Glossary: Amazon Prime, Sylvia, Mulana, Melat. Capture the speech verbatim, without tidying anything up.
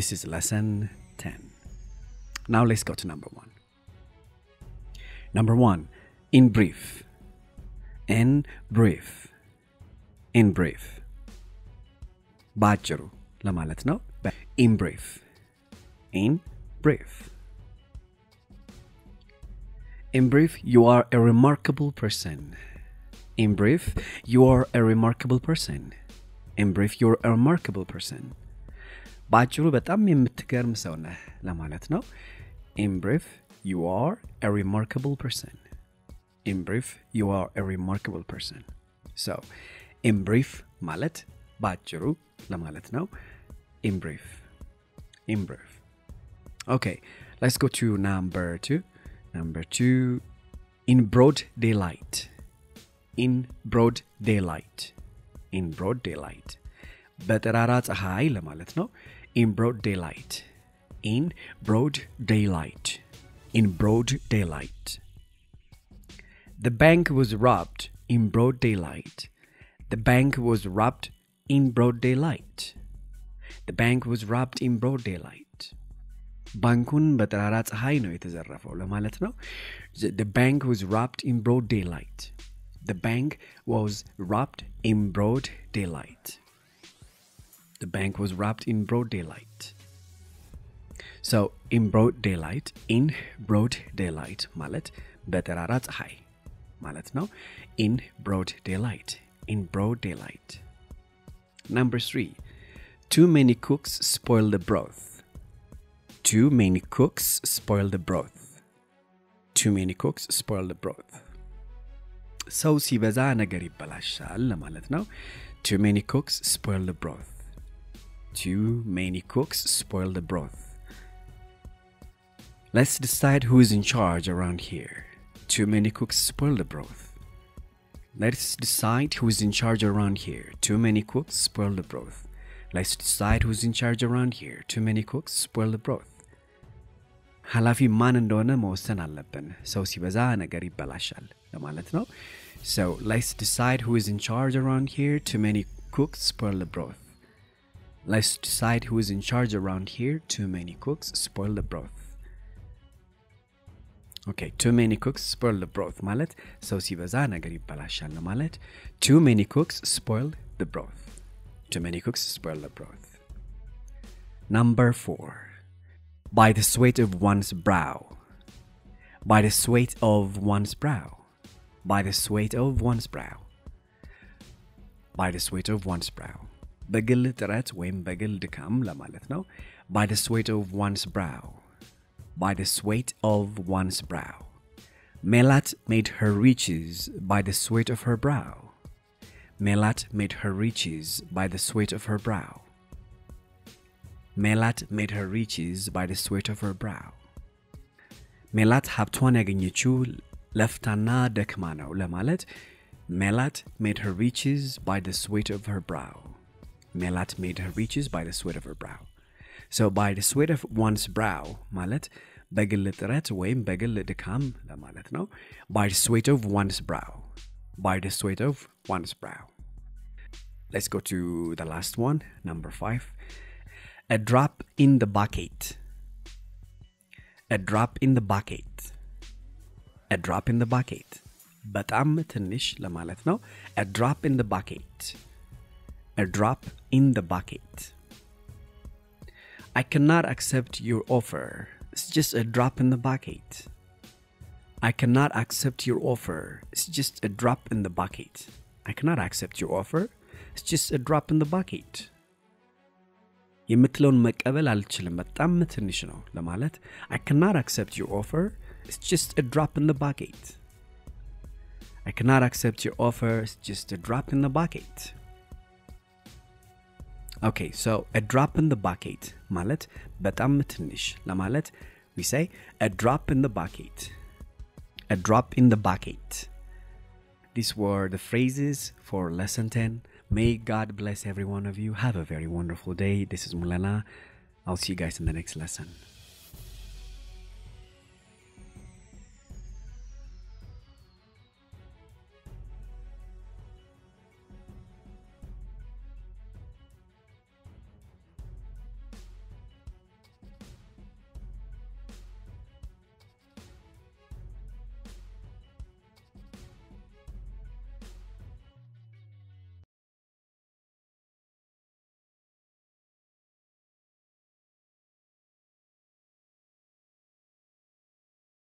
This is lesson ten. Now let's go to number one. Number one, in brief. In brief. In brief. Bacheru. Lamalet no. In brief. In brief. In brief, you are a remarkable person. In brief, you are a remarkable person. In brief, you are a remarkable person. Bacheru betam yemtgerm sew nah. Lamalet no. In brief, you are a remarkable person. In brief, you are a remarkable person. So, in brief, malet, bacheru, lamalet no. In brief. In brief. Okay, let's go to number two. Number two, in broad daylight. In broad daylight. In broad daylight. Beterara tsahai lamalet no. In broad daylight. In broad daylight. In broad daylight. The bank was robbed in broad daylight. The bank was robbed in broad daylight. The bank was robbed in broad daylight. Bankun beterara tsahai no yetezarrafo lemalet no. The bank was robbed in broad daylight. The bank was robbed in broad daylight. The bank was robbed in broad daylight. So, in broad daylight, in broad daylight, malet, beterara tsahai. Malet no, in broad daylight, in broad daylight. Number three, too many cooks spoil the broth. Too many cooks spoil the broth. Too many cooks spoil the broth. So, si beza nager ibalashal, malet no, too many cooks spoil the broth. Too many cooks spoil the broth. Let's decide who is in charge around here. Too many cooks spoil the broth. Let's decide who is in charge around here. Too many cooks spoil the broth. Let's decide who is in charge around here. Too many cooks spoil the broth. Halafi man endone መወሰን አለብን. ሰው ሲበዛ ነገር ይበላሻል ለማለት ነው. So let's decide who is in charge around here. Too many cooks spoil the broth. Let's decide who is in charge around here. Too many cooks spoil the broth. Okay, too many cooks spoil the broth, malet. So si baza nager ibalashal malet. Too many cooks spoil the broth. Too many cooks spoil the broth. Number four. By the sweat of one's brow. By the sweat of one's brow. By the sweat of one's brow. By the sweat of one's brow. Begil teret wem begil dikam la malet no. By the sweat of one's brow. By the sweat of one's brow. Melat made her riches by the sweat of her brow. Melat made her riches by the sweat of her brow. Melat made her riches by the sweat of her brow. Melat habtwan agenyechu leftana dekmano lemalet. Melat made her riches by the sweat of her brow. Melat made her riches by the sweat of her brow. So by the sweat of one's brow, malet, begil teret wem begil dekam la malet no. By the sweat of one's brow. By the sweat of one's brow. Let's go to the last one, number five. A drop in the bucket. A drop in the bucket. A drop in the bucket. Betam tinish la malet no. A drop in the bucket. A drop in the bucket. I cannot accept your offer. It's just a drop in the bucket. I cannot accept your offer. It's just a drop in the bucket. I cannot accept your offer. It's just a drop in the bucket. የምትለውን መቀበል አልችልም በጣም ትንሽ ነው ለማለት I cannot accept your offer. It's just a drop in the bucket. I cannot accept your offer. It's just a drop in the bucket. Okay, so a drop in the bucket, malet, betam tinish, la malet, we say a drop in the bucket, a drop in the bucket. These were the phrases for lesson ten. May God bless every one of you. Have a very wonderful day. This is Mulana. I'll see you guys in the next lesson.